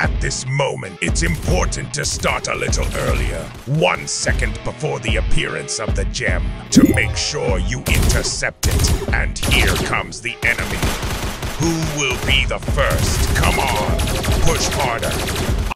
At this moment, it's important to start a little earlier, 1 second before the appearance of the gem, to make sure you intercept it. And here comes the enemy. Who will be the first? Come on, push harder.